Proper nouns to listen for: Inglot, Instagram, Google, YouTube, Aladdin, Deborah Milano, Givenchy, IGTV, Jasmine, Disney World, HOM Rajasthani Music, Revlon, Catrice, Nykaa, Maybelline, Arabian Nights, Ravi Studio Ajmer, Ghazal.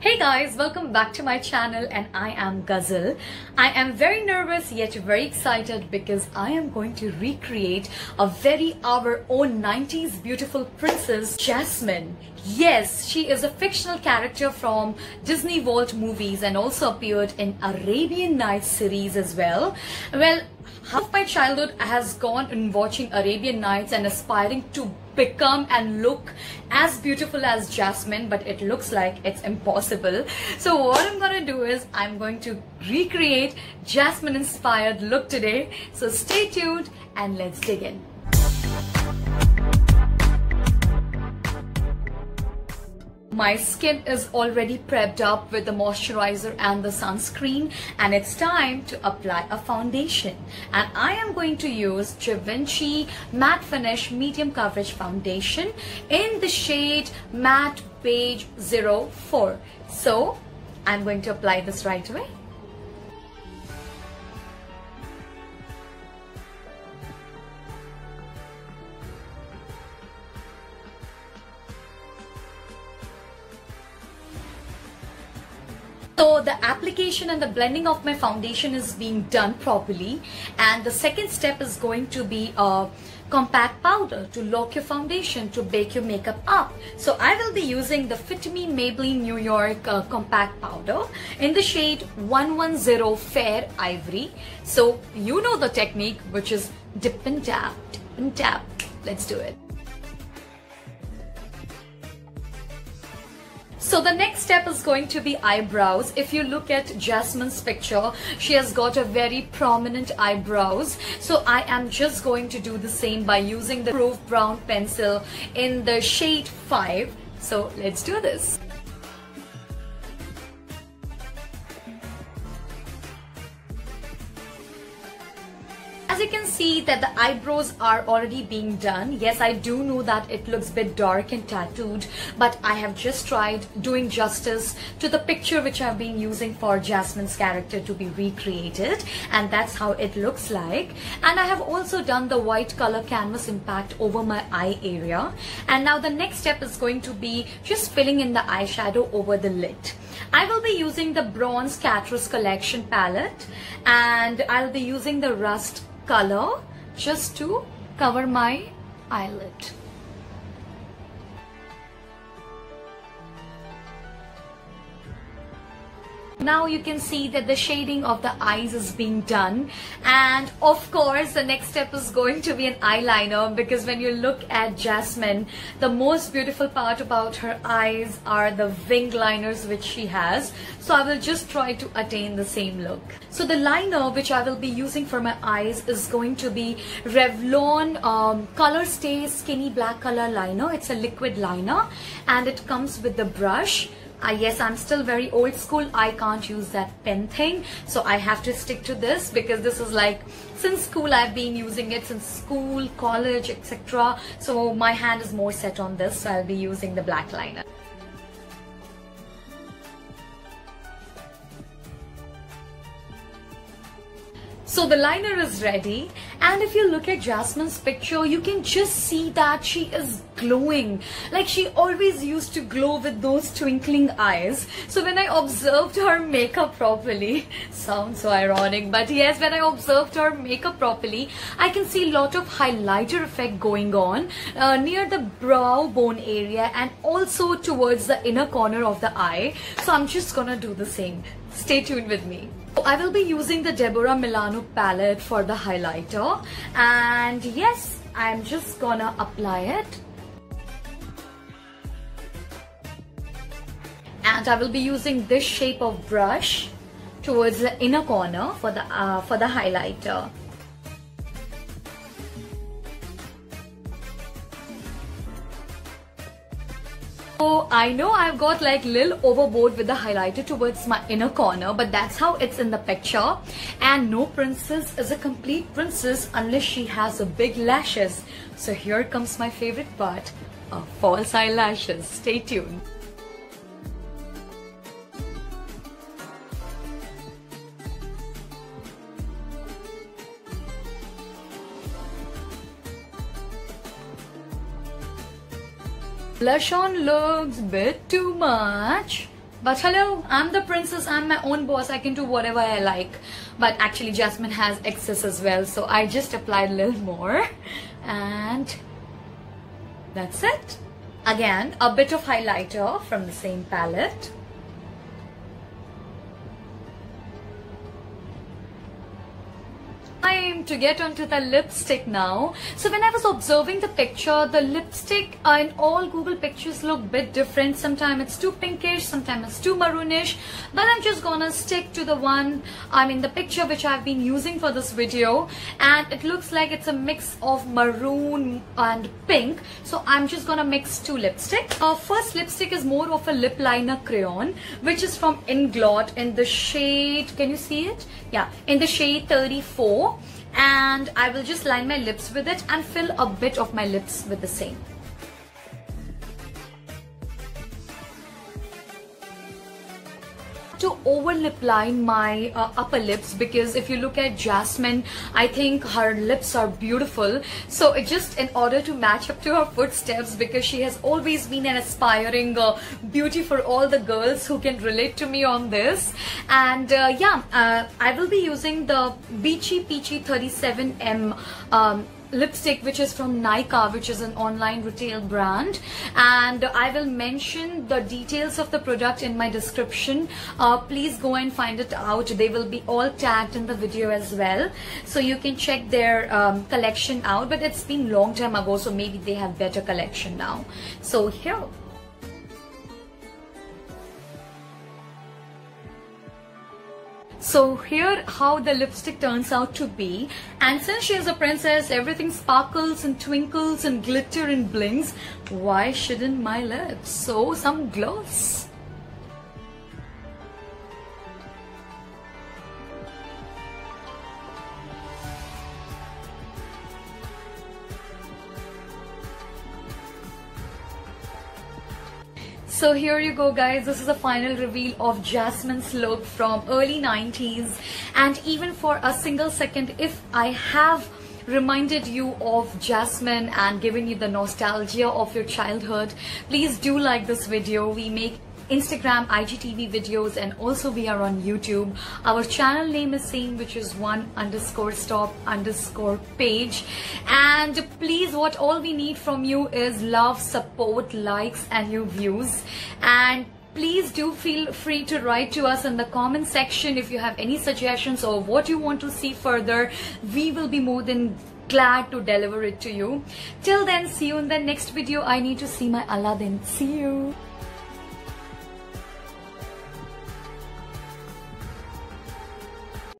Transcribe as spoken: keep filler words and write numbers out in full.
Hey guys, welcome back to my channel and I am Ghazal. I am very nervous yet very excited because I am going to recreate a very our own nineties beautiful princess, Jasmine. Yes, she is a fictional character from Disney World movies and also appeared in Arabian Nights series as well. Well, half my childhood has gone in watching Arabian Nights and aspiring to become and look as beautiful as Jasmine, but it looks like it's impossible. So what I'm gonna do is I'm going to recreate Jasmine inspired look today. So stay tuned and let's dig in. My skin is already prepped up with the moisturizer and the sunscreen, and it's time to apply a foundation. And I am going to use Givenchy Matte Finish Medium Coverage Foundation in the shade Matte Beige zero four. So I'm going to apply this right away. So the application and the blending of my foundation is being done properly, and the second step is going to be a compact powder to lock your foundation, to bake your makeup up. So I will be using the Fit Me Maybelline New York uh, compact powder in the shade one one zero Fair Ivory. So you know the technique, which is dip and tap, dip and tap. Let's do it. So the next step is going to be eyebrows. If you look at Jasmine's picture, she has got a very prominent eyebrows. So I am just going to do the same by using the Proof Brown pencil in the shade five. So let's do this. As you can see that the eyebrows are already being done. Yes, I do know that it looks a bit dark and tattooed, but I have just tried doing justice to the picture which I've been using for Jasmine's character to be recreated, and that's how it looks like. And I have also done the white color canvas impact over my eye area, and now the next step is going to be just filling in the eyeshadow over the lid. I will be using the Bronze Catrice Collection palette, and I'll be using the Rust color just to cover my eyelid. Now you can see that the shading of the eyes is being done, and of course the next step is going to be an eyeliner, because when you look at Jasmine, the most beautiful part about her eyes are the wing liners which she has. So I will just try to attain the same look. So the liner which I will be using for my eyes is going to be Revlon um, Color Stay Skinny Black Color Liner. It's a liquid liner and it comes with the brush. Uh, yes, I'm still very old school. I can't use that pen thing, so I have to stick to this, because this is like since school I've been using it, since school, college, et cetera. So my hand is more set on this, so I'll be using the black liner. So the liner is ready, and if you look at Jasmine's picture, you can just see that she is glowing. Like she always used to glow with those twinkling eyes. So when I observed her makeup properly, sounds so ironic, but yes, when I observed her makeup properly, I can see a lot of highlighter effect going on uh, near the brow bone area and also towards the inner corner of the eye. So I'm just gonna do the same. Stay tuned with me. So I will be using the Deborah Milano palette for the highlighter, and yes, I'm just gonna apply it. And I will be using this shape of brush towards the inner corner for the uh, for the highlighter. So I know I've got like a little overboard with the highlighter towards my inner corner, but that's how it's in the picture. And no princess is a complete princess unless she has a big lashes. So here comes my favorite part, of false eyelashes. Stay tuned. Blush on looks a bit too much, But hello, I'm the princess, I'm my own boss, I can do whatever I like. But actually Jasmine has excess as well, so I just applied a little more. And that's it. Again, a bit of highlighter from the same palette. Time to get onto the lipstick now. So when I was observing the picture, the lipstick uh, in all Google pictures look a bit different. Sometimes it's too pinkish, sometimes it's too maroonish. But I'm just gonna stick to the one, I mean the picture which I've been using for this video. And it looks like it's a mix of maroon and pink. So I'm just gonna mix two lipsticks. Our uh, first lipstick is more of a lip liner crayon, which is from Inglot in the shade, can you see it? Yeah, in the shade thirty-four. And I will just line my lips with it and fill a bit of my lips with the same. To over lip line my uh, upper lips, because if you look at Jasmine, I think her lips are beautiful. So it just in order to match up to her footsteps, because she has always been an aspiring uh, beauty for all the girls who can relate to me on this. And uh, yeah, uh, I will be using the Beachy Peachy thirty-seven M um, lipstick, which is from Nykaa, which is an online retail brand, and I will mention the details of the product in my description. Uh, please go and find it out. They will be all tagged in the video as well, so you can check their um, collection out. But it's been long time ago, so maybe they have better collection now. So here. So here how the lipstick turns out to be, and since she is a princess, everything sparkles and twinkles and glitter and blings. Why shouldn't my lips? So some gloss. So here you go guys, this is the final reveal of Jasmine's look from early nineties. And even for a single second, if I have reminded you of Jasmine and given you the nostalgia of your childhood, please do like this video. We make Instagram, I G T V videos, and also we are on YouTube. Our channel name is same, which is one underscore stop underscore page. And please, what all we need from you is love, support, likes, and your views. And please do feel free to write to us in the comment section if you have any suggestions or what you want to see further. We will be more than glad to deliver it to you. Till then, see you in the next video. I need to see my Aladdin. See you.